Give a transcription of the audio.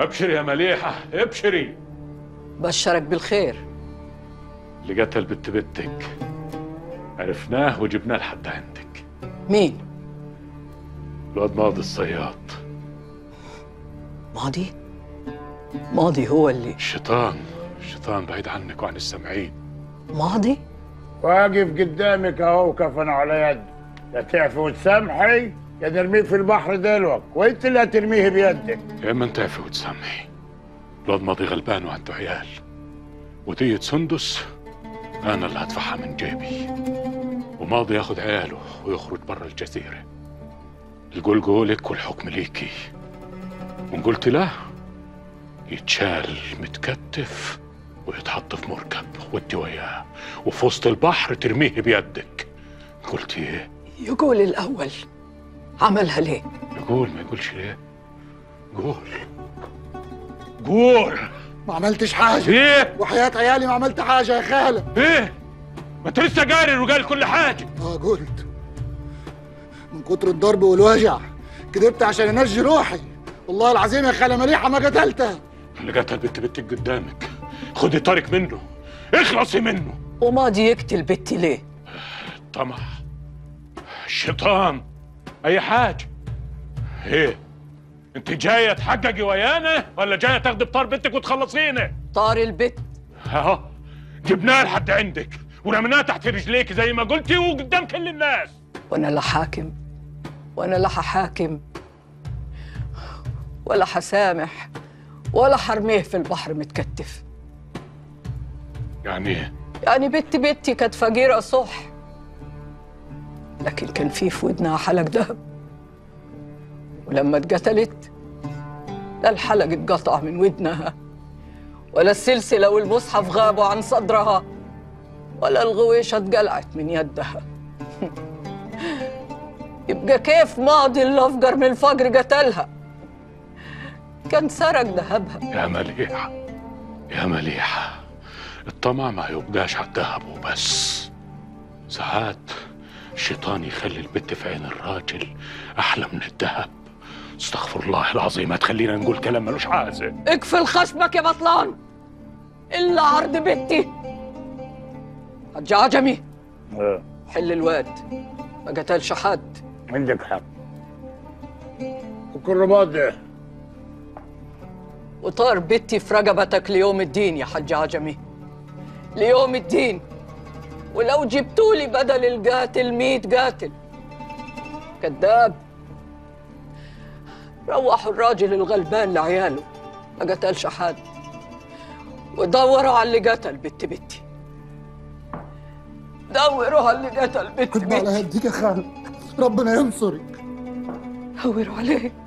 ابشري يا مليحة ابشري. بشرك بالخير. اللي جت البت بنتك عرفناه وجبناه لحد عندك. مين؟ الواد ماضي الصياد. ماضي؟ ماضي هو اللي الشيطان. الشيطان بعيد عنك وعن السامعين. ماضي؟ واقف قدامك اهو كفن على يد، لا تعفي وتسامحي يا نرميه في البحر دلوقتي، وانت اللي هترميه بيدك. يا اما تعفي وتسامحي، الواد ماضي غلبان وعنده عيال، ودية سندس انا اللي هدفعها من جيبي، وماضي ياخد عياله ويخرج بره الجزيره. الجول لك والحكم ليكي، وان قلت لا يتشال متكتف ويتحط في مركب وانت وياه، وفي وسط البحر ترميه بيدك. قلت ايه؟ يقول الاول عملها ليه؟ يقول ما يقولش ليه؟ قول ما عملتش حاجة. ايه؟ وحياة عيالي ما عملت حاجة يا خالة. ايه؟ ما انت لسه جاري الرجال كل حاجة. اه قلت من كتر الضرب والوجع كدبت عشان انجي روحي. والله العظيم يا خالة مليحة ما قتلتها. اللي قتل بنتك قدامك، خدي طارق منه، اخلصي منه. وماضي يقتل بنتي ليه؟ الطمع، الشيطان، اي حاجة. ايه؟ انت جايه تحججي ويانا ولا جايه تاخدي بطار بنتك وتخلصينا؟ طار البت اهو جبناها لحد عندك ورميناها تحت رجليك زي ما قلتي وقدام كل الناس. وانا لا حاكم وانا لا هحاكم ولا حسامح ولا حرميه في البحر متكتف. يعني ايه؟ يعني بنتي كانت فقيره صح، لكن كان في ودنها حلق دهب، ولما اتقتلت لا الحلق اتقطع من ودنها ولا السلسله والمصحف غابوا عن صدرها ولا الغويشه اتقلعت من يدها. يبقى كيف ماضي اللي افجر من الفجر قتلها؟ كان سرق ذهبها. يا مليحه الطمع ما يبقاش على الذهب وبس، ساعات الشيطان يخلي البت في عين الراجل احلى من الذهب. استغفر الله العظيم، هتخلينا نقول كلام ملوش عازة. اقفل خصمك يا بطلان، الا عرض بنتي حج عجمي. اه حل الواد ما قتلش حد. عندك حق. وكربات ده وطار بنتي في رقبتك ليوم الدين يا حج عجمي، ليوم الدين. ولو جبتولي بدل القاتل 100 قاتل كذاب. روحوا الراجل الغلبان لعياله ما قتلش حد، ودوروا على اللي قتل بنتي. دوروا على اللي قتل بنتي. كنت على هديك يا خالد، ربنا ينصرك. دوروا عليه.